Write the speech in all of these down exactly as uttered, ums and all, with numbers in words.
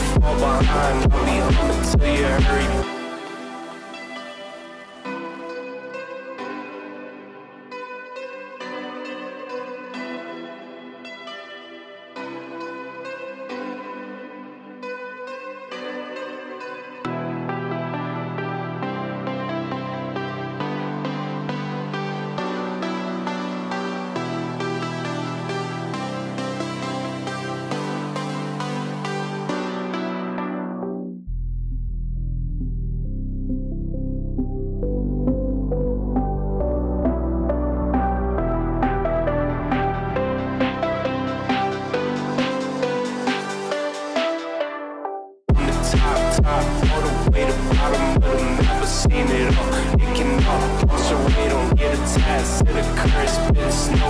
you fall behind, I'll be home until you hurry. Top all the way to bottom, but I've never seen it all. It can all pass away, don't get attached to the curse. Bitch, no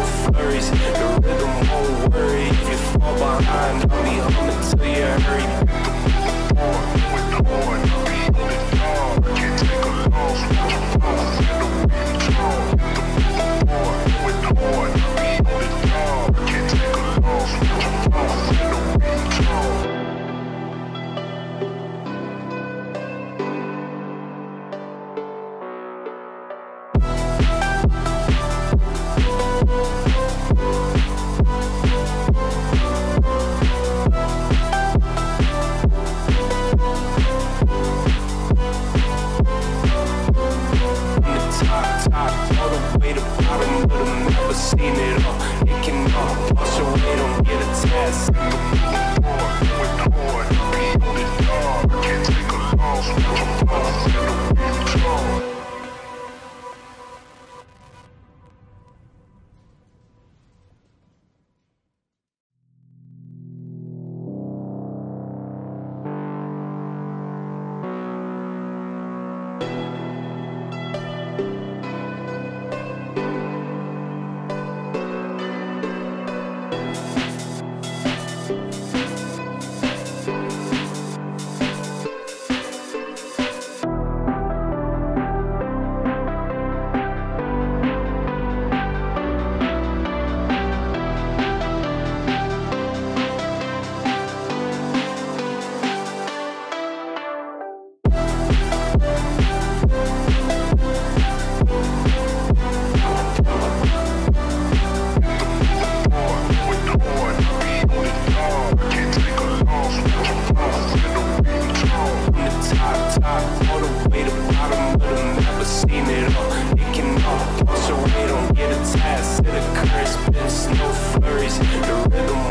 flurries, the rhythm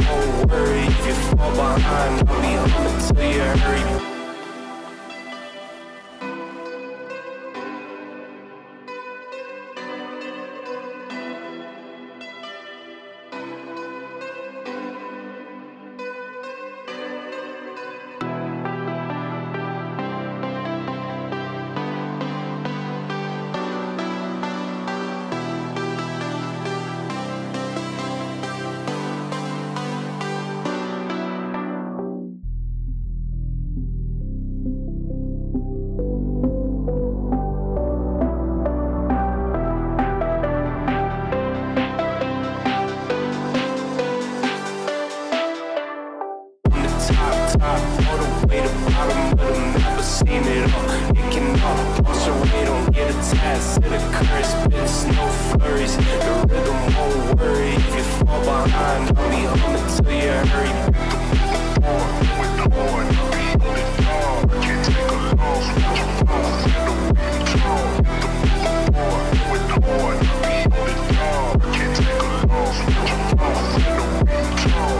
won't worry. If you fall behind, I'll be home until you hurry. With the horn, with the horn, beat the dog. I can't take a loss, watch your balls in the wind, draw. With the horn, with the horn, beat the dog. I can't take a loss, watch your balls in the wind, draw.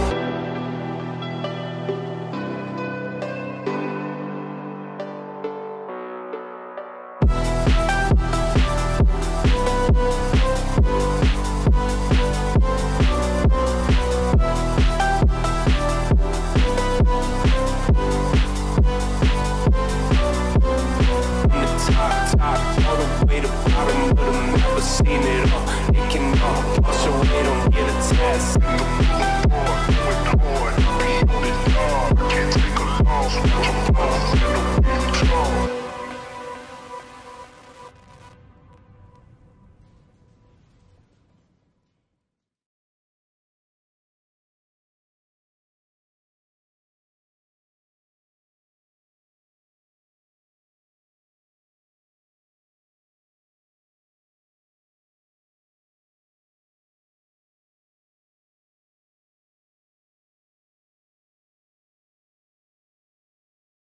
Seen it all, it can all pass away, don't get attached. With the horn, beat the dog. I can't take a loss, watch your balls in the wind, draw. Seen it all, it can all pass away, don't get attached.